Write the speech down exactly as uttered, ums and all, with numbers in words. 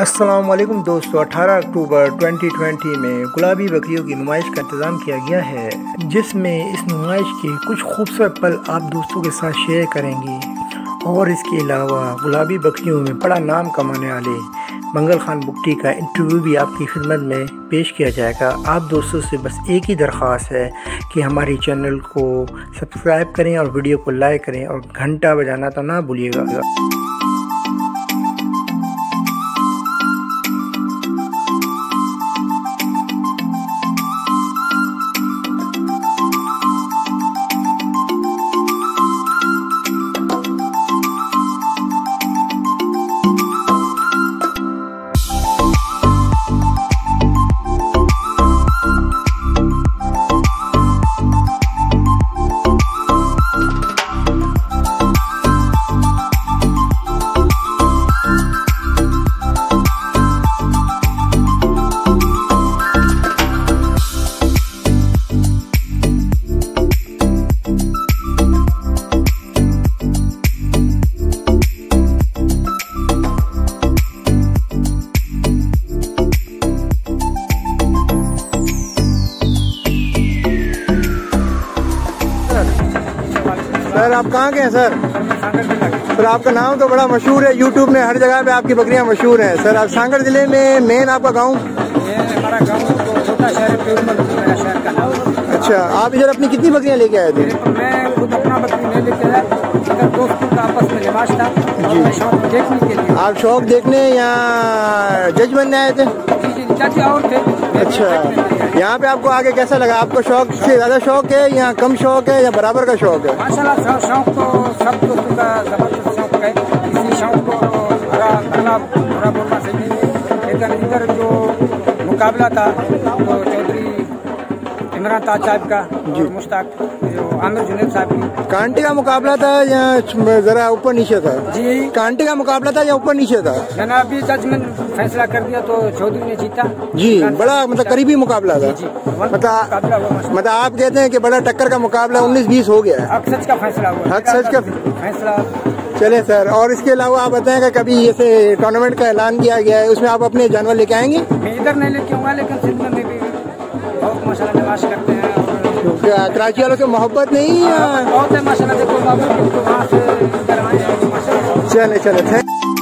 अस्सलाम वालेकुम दोस्तों, अठारह अक्टूबर दो हज़ार बीस में गुलाबी बकरियों की नुमाइश का इंतज़ाम किया गया है, जिसमें इस नुमाइश के कुछ खूबसूरत पल आप दोस्तों के साथ शेयर करेंगे। और इसके अलावा गुलाबी बकरियों में बड़ा नाम कमाने वाले मंगल खान बुगटी का इंटरव्यू भी आपकी खिदमत में पेश किया जाएगा। आप दोस्तों से बस एक ही दरख्वास्त है कि हमारे चैनल को सब्सक्राइब करें और वीडियो को लाइक करें और घंटा बजाना तो ना भूलिएगा। सर आप कहाँ के हैं सर? सर आपका नाम तो बड़ा मशहूर है, यूट्यूब में हर जगह पे आपकी बकरियां मशहूर हैं। सर आप सांगड़ जिले में मेन आपका गांव? हमारा गांव छोटा शहर है। अच्छा, आप इधर अपनी कितनी बकरियां लेके आए थे? मैं खुद अपना बकरी नहीं लेके आया, मगर दोस्तों का आपस में लिबास था जी। शौक देखने के लिए। आप शौक देखने यहाँ जज बनने आए थे? चाचा और थे। अच्छा, यहाँ पे आपको आगे कैसा लगा? आपको शौक से ज्यादा शौक है या कम शौक है या बराबर का शौक है? माशाल्लाह शौक तो सब दोस्तों का जबरदस्त शौक है। इसी शौक को भरा भरा भरा बोलना सही नहीं, लेकिन इधर जो मुकाबला था तो चौधरी इमरान ताज साहब का जी, मुश्ताक जो आमिर जुनैद साहब की कांटे का मुकाबला था या जरा ऊपर नीचे था जी? कांटे का मुकाबला था या ऊपर नीचे था? जनाब जज ने फैसला कर दिया तो चौधरी ने जीता जी। बड़ा मतलब करीबी मुकाबला था जी, जी। मतलब मतलब आप कहते हैं कि बड़ा टक्कर का मुकाबला उन्नीस बीस हो गया है, हक सच का फैसला हुआ, हक सच का फैसला। चले सर, और इसके अलावा आप बताएं कि कभी जैसे टूर्नामेंट का ऐलान किया गया है उसमें आप अपने जानवर लेके आएंगे? इधर नहीं लेके आऊंगा, लेकिन सिंध में भी बहुत माशाल्लाह तलाश करते हैं। कराची वालों से मोहब्बत नहीं बहुत है माशाल्लाह, चले चले।